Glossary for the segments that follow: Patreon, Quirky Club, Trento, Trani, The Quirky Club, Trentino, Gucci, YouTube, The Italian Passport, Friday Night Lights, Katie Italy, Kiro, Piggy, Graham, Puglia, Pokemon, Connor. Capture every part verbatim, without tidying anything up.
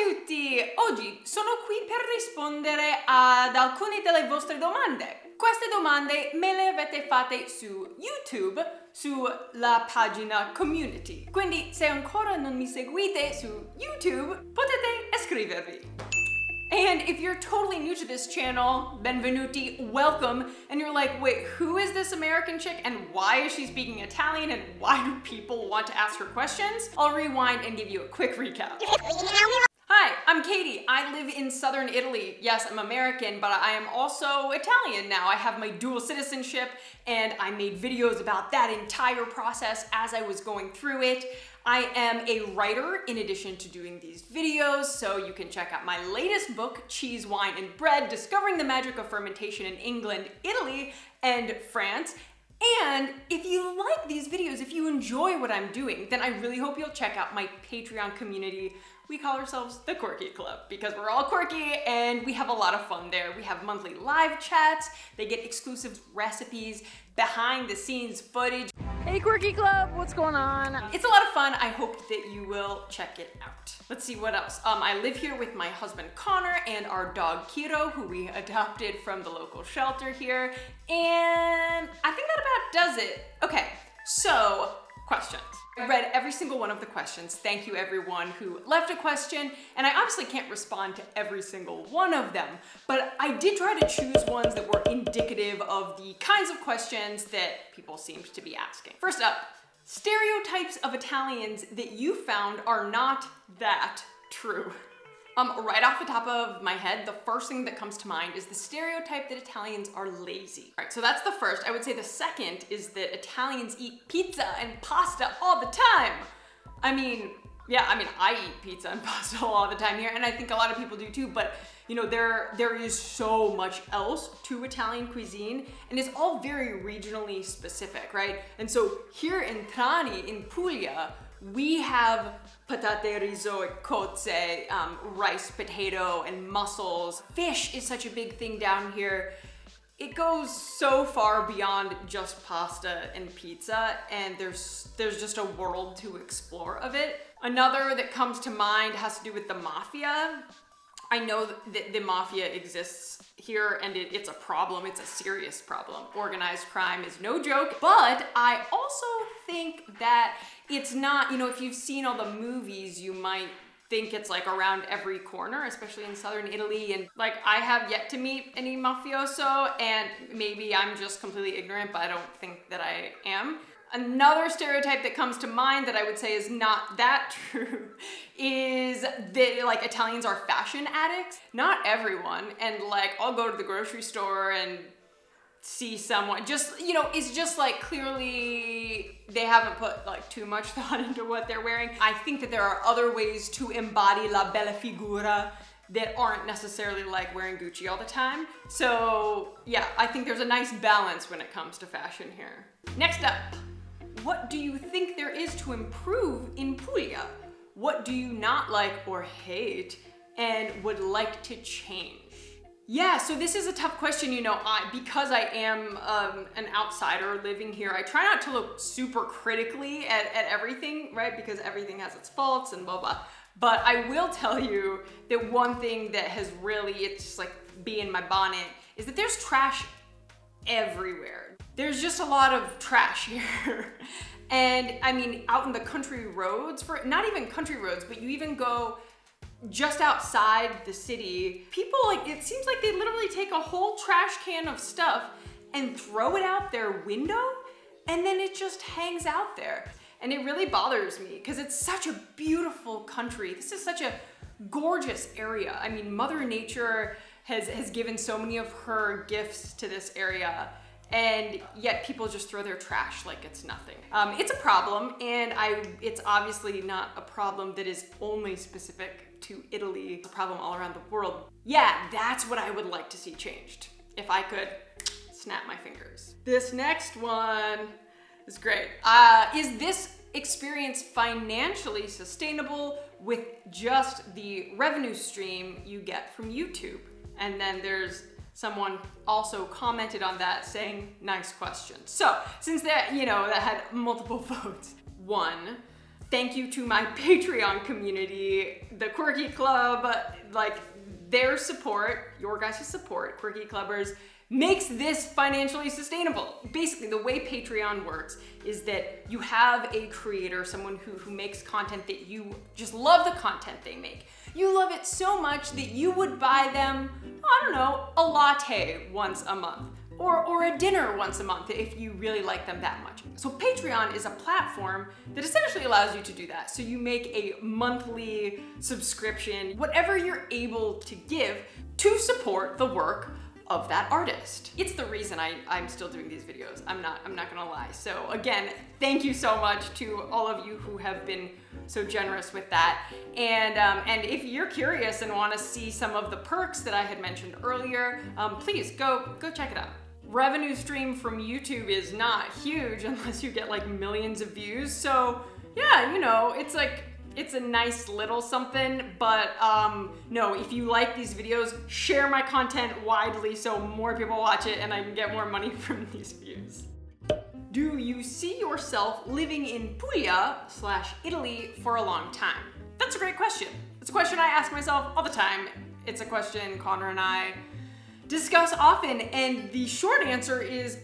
Ciao a tutti! Oggi sono qui per rispondere ad alcune delle vostre domande. Queste domande me le avete fatte su YouTube, sulla pagina community. Quindi se ancora non mi seguite su YouTube, potete iscrivervi. And if you're totally new to this channel, benvenuti, welcome, and you're like, wait, who is this American chick and why is she speaking Italian and why do people want to ask her questions? I'll rewind and give you a quick recap. Hi, I'm Katie. I live in southern Italy. Yes, I'm American, but I am also Italian now. I have my dual citizenship and I made videos about that entire process as I was going through it. I am a writer in addition to doing these videos, so you can check out my latest book, Cheese, Wine, and Bread, Discovering the Magic of Fermentation in England, Italy, and France. And if you like these videos, if you enjoy what I'm doing, then I really hope you'll check out my Patreon community. We call ourselves the Quirky Club because we're all quirky and we have a lot of fun there. We have monthly live chats, they get exclusive recipes, behind the scenes footage. Hey Quirky Club, what's going on? It's a lot of fun. I hope that you will check it out. Let's see what else. Um, I live here with my husband Connor and our dog Kiro, who we adopted from the local shelter here. And I think that about does it. Okay, so questions. I read every single one of the questions. Thank you everyone who left a question, and I obviously can't respond to every single one of them, but I did try to choose ones that were indicative of the kinds of questions that people seemed to be asking. First up, stereotypes of Italians that you found are not that true. Um, right off the top of my head, the first thing that comes to mind is the stereotype that Italians are lazy. All right, so that's the first. I would say the second is that Italians eat pizza and pasta all the time. I mean, yeah, I mean, I eat pizza and pasta all the time here, and I think a lot of people do too, but you know, there there is so much else to Italian cuisine, and it's all very regionally specific, right? And so here in Trani, in Puglia, we have patate, riso, e cozze, um, rice, potato, and mussels. Fish is such a big thing down here. It goes so far beyond just pasta and pizza, and there's, there's just a world to explore of it. Another that comes to mind has to do with the mafia. I know that the mafia exists here, and it, it's a problem. It's a serious problem. Organized crime is no joke, but I also think that it's not, you know, if you've seen all the movies, you might think it's like around every corner, especially in southern Italy. And like, I have yet to meet any mafioso, and maybe I'm just completely ignorant, but I don't think that I am. Another stereotype that comes to mind that I would say is not that true is that like Italians are fashion addicts. Not everyone, and like I'll go to the grocery store and see someone, just, you know, it's just like clearly they haven't put like too much thought into what they're wearing. I think that there are other ways to embody la bella figura that aren't necessarily like wearing Gucci all the time. So yeah, I think there's a nice balance when it comes to fashion here. Next up. What do you think there is to improve in Puglia? What do you not like or hate and would like to change? Yeah, so this is a tough question, you know, I, because I am um, an outsider living here, I try not to look super critically at, at everything, right? Because everything has its faults and blah, blah. But I will tell you that one thing that has really, it's just like be in my bonnet, is that there's trash everywhere. There's just a lot of trash here. And I mean, out in the country roads, for not even country roads, but you even go just outside the city, people like, it seems like they literally take a whole trash can of stuff and throw it out their window, and then it just hangs out there. And it really bothers me because it's such a beautiful country. This is such a gorgeous area. I mean, Mother Nature has, has given so many of her gifts to this area, and yet people just throw their trash like it's nothing. Um, it's a problem, and I, it's obviously not a problem that is only specific to Italy. It's a problem all around the world. Yeah, that's what I would like to see changed, if I could snap my fingers. This next one is great. Uh, is this experience financially sustainable with just the revenue stream you get from YouTube? And then there's someone also commented on that saying, nice question. So since that, you know, that had multiple votes. One, thank you to my Patreon community, the Quirky Club, like their support, your guys' support, Quirky Clubbers, makes this financially sustainable. Basically, the way Patreon works is that you have a creator, someone who, who makes content that you just love the content they make. You love it so much that you would buy them, I don't know, a latte once a month or, or a dinner once a month if you really like them that much. So Patreon is a platform that essentially allows you to do that. So you make a monthly subscription, whatever you're able to give to support the work of that artist. It's the reason I, I'm still doing these videos. I'm not, I'm not gonna lie. So again, thank you so much to all of you who have been so generous with that. And, um, and if you're curious and wanna see some of the perks that I had mentioned earlier, um, please go, go check it out. Revenue stream from YouTube is not huge unless you get like millions of views. So yeah, you know, it's like, it's a nice little something, but um, no, if you like these videos, share my content widely so more people watch it and I can get more money from these views. Do you see yourself living in Puglia slash Italy for a long time? That's a great question. It's a question I ask myself all the time. It's a question Connor and I discuss often, and the short answer is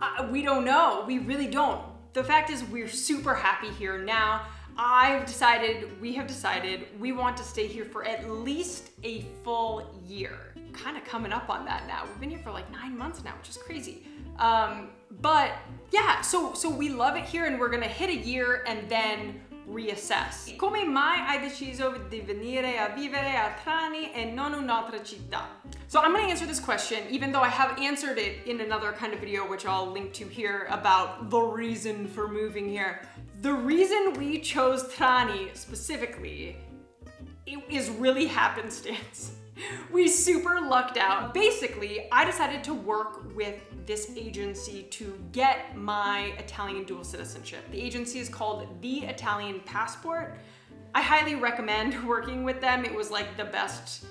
uh, we don't know. We really don't. The fact is we're super happy here now. I've decided, we have decided, we want to stay here for at least a full year. Kind of coming up on that now. We've been here for like nine months now, which is crazy. Um, but yeah, so, so we love it here and we're gonna hit a year and then reassess. Come mai hai deciso di venire a vivere a Trani e non un'altra città? So I'm gonna answer this question, even though I have answered it in another kind of video, which I'll link to here, about the reason for moving here. The reason we chose Trani specifically, it is really happenstance. We super lucked out. Basically, I decided to work with this agency to get my Italian dual citizenship. The agency is called The Italian Passport. I highly recommend working with them. It was like the best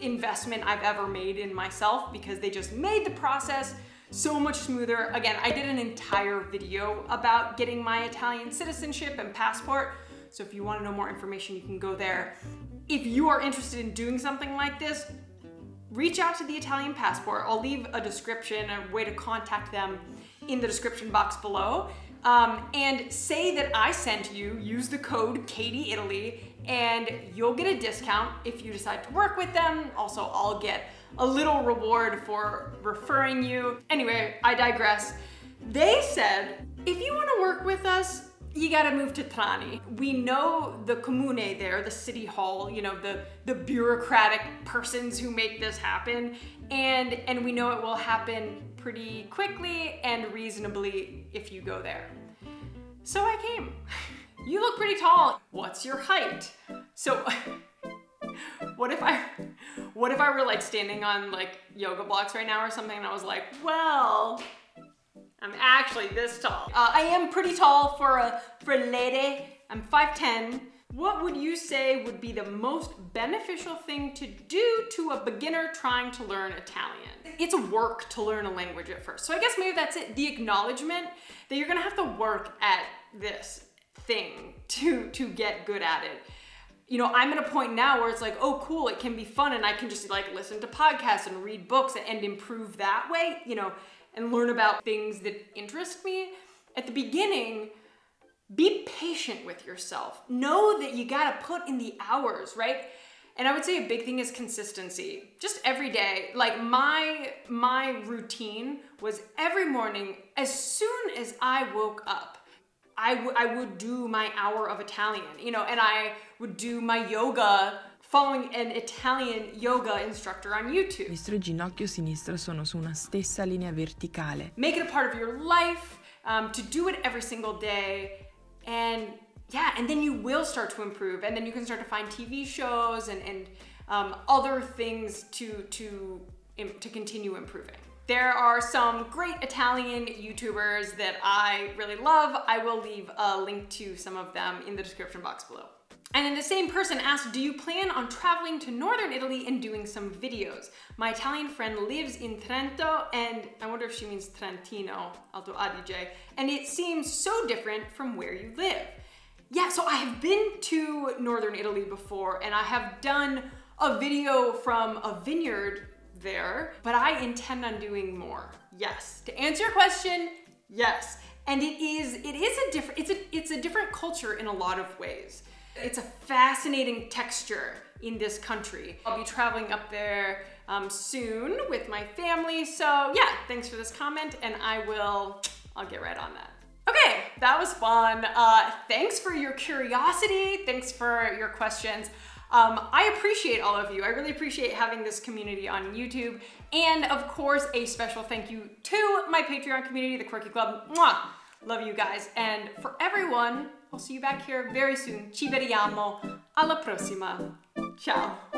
investment I've ever made in myself because they just made the process so much smoother. Again, I did an entire video about getting my Italian citizenship and passport. So if you want to know more information, you can go there. If you are interested in doing something like this, reach out to the Italian Passport. I'll leave a description, a way to contact them in the description box below. Um, and say that I sent you, use the code KatieItaly, and you'll get a discount if you decide to work with them. Also, I'll get a little reward for referring you. Anyway, I digress. They said, if you want to work with us, you gotta move to Trani. We know the comune there, the city hall, you know, the, the bureaucratic persons who make this happen. And, and we know it will happen pretty quickly and reasonably if you go there. So I came. You look pretty tall. What's your height? So what if I, what if I were like standing on like yoga blocks right now or something and I was like, well, I'm actually this tall. Uh, I am pretty tall for a, for a lady. I'm five ten. What would you say would be the most beneficial thing to do to a beginner trying to learn Italian? It's work to learn a language at first. So I guess maybe that's it, the acknowledgement that you're gonna have to work at this thing to, to get good at it. You know, I'm at a point now where it's like, oh cool, it can be fun and I can just like listen to podcasts and read books and improve that way, you know, and learn about things that interest me. At the beginning, be patient with yourself. Know that you gotta put in the hours, right? And I would say a big thing is consistency. Just every day, like my, my routine was every morning, as soon as I woke up, I, w I would do my hour of Italian, you know, and I would do my yoga following an Italian yoga instructor on YouTube. Distro e ginocchio sinistra sono su una stessa linea verticale. Make it a part of your life, um, to do it every single day, and yeah, and then you will start to improve, and then you can start to find T V shows and, and um, other things to, to, to continue improving. There are some great Italian YouTubers that I really love. I will leave a link to some of them in the description box below. And then the same person asked, do you plan on traveling to Northern Italy and doing some videos? My Italian friend lives in Trento, and I wonder if she means Trentino, Alto Adige, and it seems so different from where you live. yeah, so I have been to Northern Italy before and I have done a video from a vineyard there, but I intend on doing more. Yes. To answer your question, yes. And it is, it is a different, it's a, it's a different culture in a lot of ways. It's a fascinating texture in this country. I'll be traveling up there um, soon with my family. So yeah, thanks for this comment and I will, I'll get right on that. Okay, that was fun. Uh, thanks for your curiosity. Thanks for your questions. Um, I appreciate all of you. I really appreciate having this community on YouTube. And of course, a special thank you to my Patreon community, the Quirky Club. Mwah! Love you guys. And for everyone, I'll see you back here very soon. Ci vediamo. Alla prossima. Ciao.